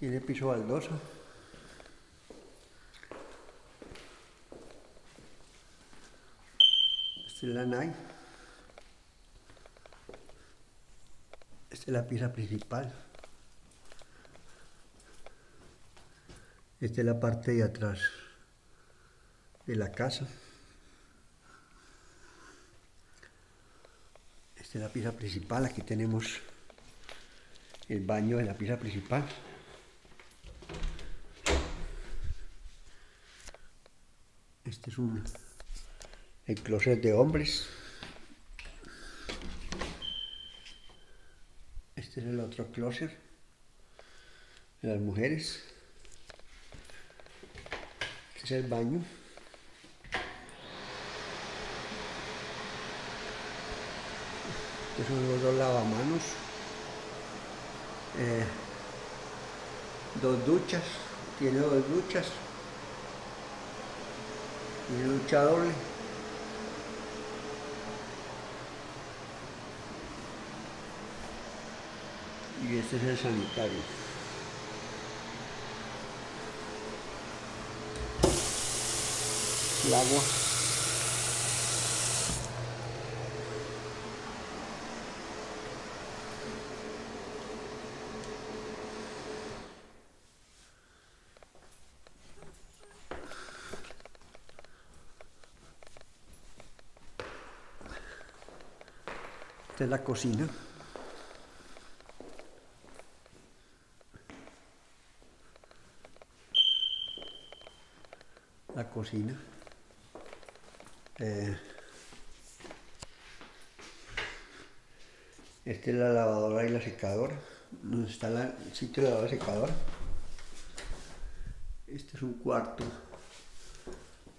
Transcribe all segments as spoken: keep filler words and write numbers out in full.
y le piso baldosa. Esta es la nai. Esta es la pieza principal. Esta es la parte de atrás de la casa. Esta es la pieza principal. Aquí tenemos el baño de la pieza principal. Este es un, el closet de hombres. Este es el otro closet de las mujeres. Este es el baño. Estos son los dos lavamanos. Eh, dos duchas, tiene dos duchas, y una ducha doble. Y este es el sanitario. El agua. Esta es la cocina. La cocina. Eh, esta es la lavadora y la secadora. Donde está la, el sitio de lavadora y secadora. Este es un cuarto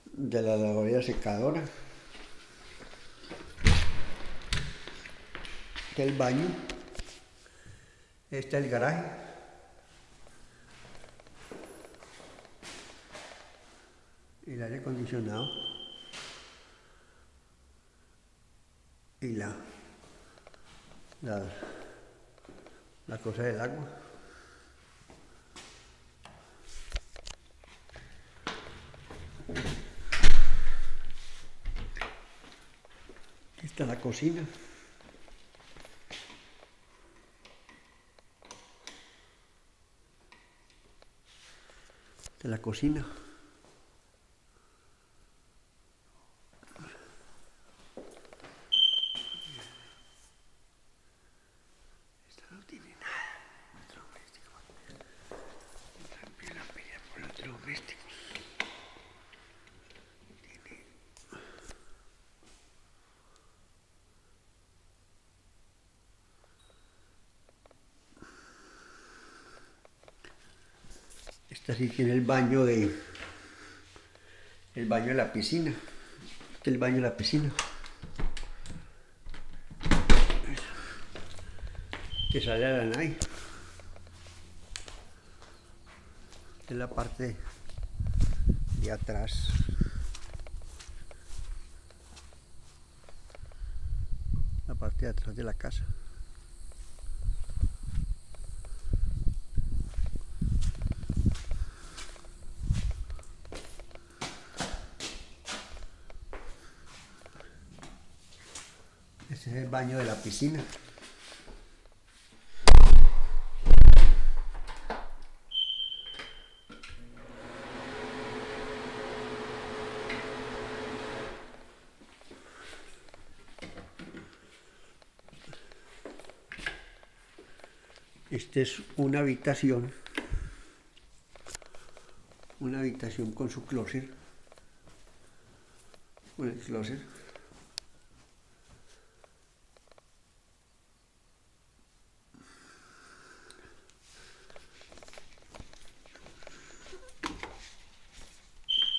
de la lavadora y la secadora. El baño, este es el garaje, el aire acondicionado y la, la, la cosa del agua. Esta es la cocina. De la cocina. Esta no tiene nada. Otro doméstico. También la pelea por otro doméstico. Tiene. Esta sí tiene el baño de el baño de la piscina. Este es el baño de la piscina. Que sale a la nai. Esta es la parte de atrás. La parte de atrás de la casa. Este es el baño de la piscina. Esta es una habitación, una habitación con su closet, con el closet.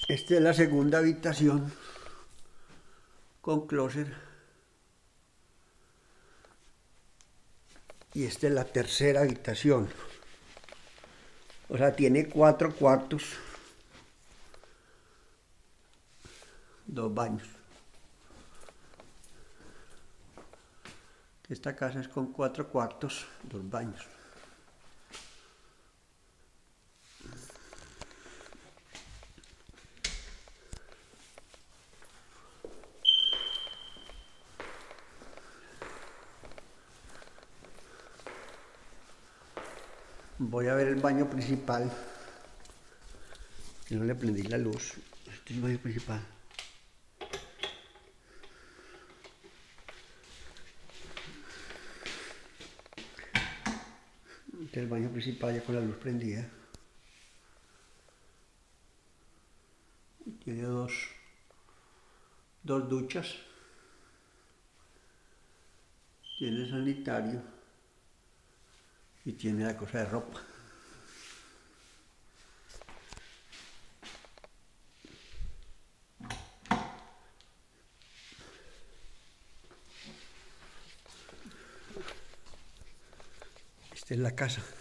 Esta es la segunda habitación con closet y esta es la tercera habitación, o sea tiene cuatro cuartos, dos baños. Esta casa es con cuatro cuartos, dos baños. Voy a ver el baño principal. No le prendí la luz. Este es el baño principal. Este es el baño principal ya con la luz prendida. Tiene dos, dos duchas. Tiene sanitario y tiene la cosa de ropa. Esta es la casa.